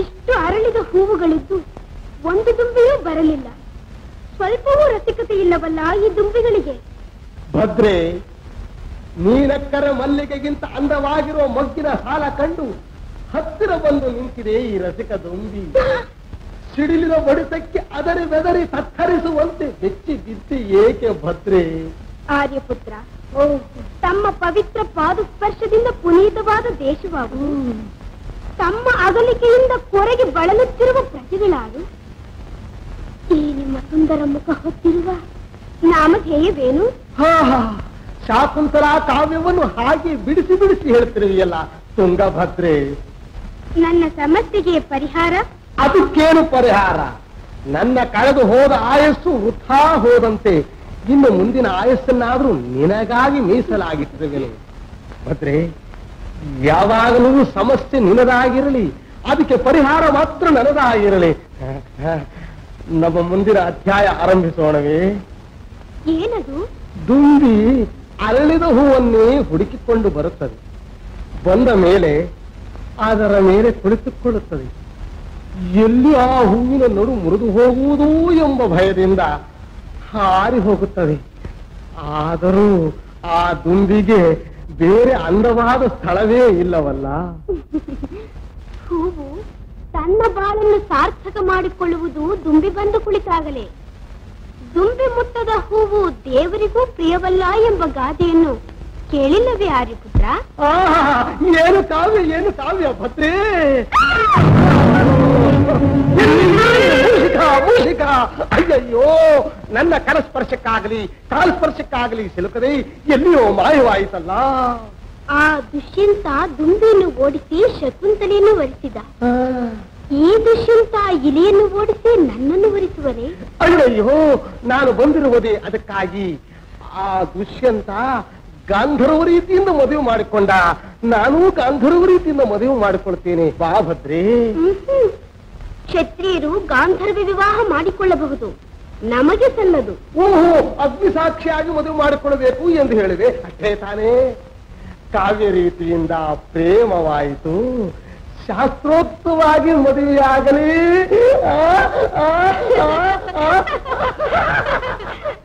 ಇಷ್ಟು ಅರಳಿದ ಹೂವುಗಳಿದ್ದು ಒಂದು ದುಂಬಿಯೂ ಬರಲಿಲ್ಲ. ಸ್ವಲ್ಪವೂ ರಸಿಕತೆ ಇಲ್ಲವಲ್ಲ ಈ ದುಂಬಿಗಳಿಗೆ. ಭದ್ರೆ, ನೀಲಕ್ಕರ ಮಲ್ಲಿಗೆಗಿಂತ ಅಂದವಾಗಿರೋ ಮೊಗ್ಗಿನ ಸಾಲ ಕಂಡು ಹತ್ತಿರ ಬಂದು ನಿಂತಿದೆ ಈ ರಸಿಕ ದುಂಬಿ. ಸಿಡಿಲಿನ ಬಡಿತಕ್ಕೆ ಅದರಿ ಬೆದರಿ ತತ್ತರಿಸುವಂತೆ ಬೆಚ್ಚಿ ಬಿದ್ದಿ ಏಕೆ ಭದ್ರೆ? ಆರ್ಯಪುತ್ರ, ತಮ್ಮ ಪವಿತ್ರ ಪಾದಸ್ಪರ್ಶದಿಂದ ಪುನೀತವಾದ ದೇಶವಾಗು, ತಮ್ಮ ಅಗಲಿಕೆಯಿಂದ ಕೊರಗಿ ಬಳಲುತ್ತಿರುವ ಪ್ರಜೆಗಳಾರು, ಈ ನಿಮ್ಮ ಸುಂದರ ಮುಖ ಹೊತ್ತಿರುವ ನಾಮಧೇಯವೇನು? ಶಾಕುಂತಲ ಕಾವ್ಯವನ್ನು ಹಾಗೆ ಬಿಡಿಸಿ ಬಿಡಿಸಿ ಹೇಳ್ತಿರುವಿಯಲ್ಲ ತುಂಗಭದ್ರೆ. ನನ್ನ ಸಮಸ್ಯೆಗೆ ಪರಿಹಾರ? ಅದಕ್ಕೇನು ಪರಿಹಾರ? ನನ್ನ ಕಳೆದು ಹೋದ ಆಯಸ್ಸು ವೃಥಾ ಹೋದಂತೆ ಇನ್ನು ಮುಂದಿನ ಆಯಸ್ಸನ್ನಾದ್ರೂ ನಿನಗಾಗಿ ಮೀಸಲಾಗಿಟ್ಟಿರುವೆನು ಭದ್ರೆ. ಯಾವಾಗಲೂ ಸಮಸ್ಯೆ ನಿನದಾಗಿರಲಿ, ಅದಕ್ಕೆ ಪರಿಹಾರ ಮಾತ್ರ ನನದಾಗಿರಲಿ. ನಮ್ಮ ಮುಂದಿನ ಅಧ್ಯಾಯ ಆರಂಭಿಸೋಣವೇ? ಏನದು? ದುಂಬಿ ಅರಳಿದ ಹೂವನ್ನೇ ಹುಡುಕಿಕೊಂಡು ಬರುತ್ತದೆ, ಬಂದ ಮೇಲೆ ಅದರ ಮೇಲೆ ಕುಳಿತುಕೊಳ್ಳುತ್ತದೆ. ಎಲ್ಲಿ ಆ ಹೂವಿನ ನಡು ಮುರಿದು ಹೋಗುವುದೋ ಎಂಬ ಭಯದಿಂದ ಹಾರಿ ಹೋಗುತ್ತದೆ. ಆದರೂ ಆ ದುಂಬಿಗೆ ಬೇರೆ ಅಂದವಾದ ಸ್ಥಳವೇ ಇಲ್ಲವಲ್ಲ. ಹೂವು ತನ್ನ ಬಾಳನ್ನು ಸಾರ್ಥಕ ಮಾಡಿಕೊಳ್ಳುವುದು ದುಂಬಿ ಬಂದು ಕುಳಿತಾಗಲೇ. ದುಂಬಿ ಮುಟ್ಟದ ಹೂವು ದೇವರಿಗೂ ಪ್ರಿಯವಲ್ಲ ಎಂಬ ಗಾದೆಯನ್ನು ಕೇಳಿಲ್ಲವೇ ಆರ್ಯಪುತ್ರ? ಏನು ಕಾವ್ಯ, ಏನು ಕಾವ್ಯ ಭದ್ರೆ! ಅಯ್ಯಯ್ಯೋ, ನನ್ನ ಕರಸ್ಪರ್ಶಕ್ಕಾಗಲಿ ಕಾಲ್ಸ್ಪರ್ಶಕ್ಕಾಗಲಿ ಸಿಲುಕದೆ ಎಲ್ಲಿಯೋ ಮಾಯವಾಯಿತಲ್ಲ. ಆ ದುಷ್ಯಂತ ದುಂಬಿಯನ್ನು ಓಡಿಸಿ ಶಕುಂತಲೆಯನ್ನು ವರಿಸಿದ, ಈ ದುಷ್ಯಂತ ಇಲಿಯನ್ನು ಓಡಿಸಿ ನನ್ನನ್ನು ವರಿಸುವನೇ? ಅಯ್ಯಯ್ಯೋ, ನಾನು ಬಂದಿರುವುದೇ ಅದಕ್ಕಾಗಿ. ಆ ದುಷ್ಯಂತ ಗಾಂಧರ್ವ ರೀತಿಯಿಂದ ಮದುವೆ ಮಾಡಿಕೊಂಡ, ನಾನು ಗಾಂಧರ್ವ ರೀತಿಯಿಂದ ಮದುವೆ ಮಾಡಿಕೊಳ್ತೇನೆ ಬಾ ಭದ್ರೆ. ಕ್ಷತ್ರಿಯರು ಗಾಂಧರ್ವ ವಿವಾಹ ಮಾಡಿಕೊಳ್ಳಬಹುದು, ನಮಗೆ ಸಲ್ಲದು. ಓಹೋ, ಅಗ್ನಿ ಸಾಕ್ಷಿಯಾಗಿ ಮದುವೆ ಮಾಡಿಕೊಳ್ಳಬೇಕು ಎಂದು ಹೇಳಿದೆ ಅಷ್ಟೇ ತಾನೇ. ಕಾವ್ಯ ರೀತಿಯಿಂದ ಪ್ರೇಮವಾಯಿತು, ಶಾಸ್ತ್ರೋಕ್ತವಾಗಿ ಮದುವೆಯಾಗಲಿ.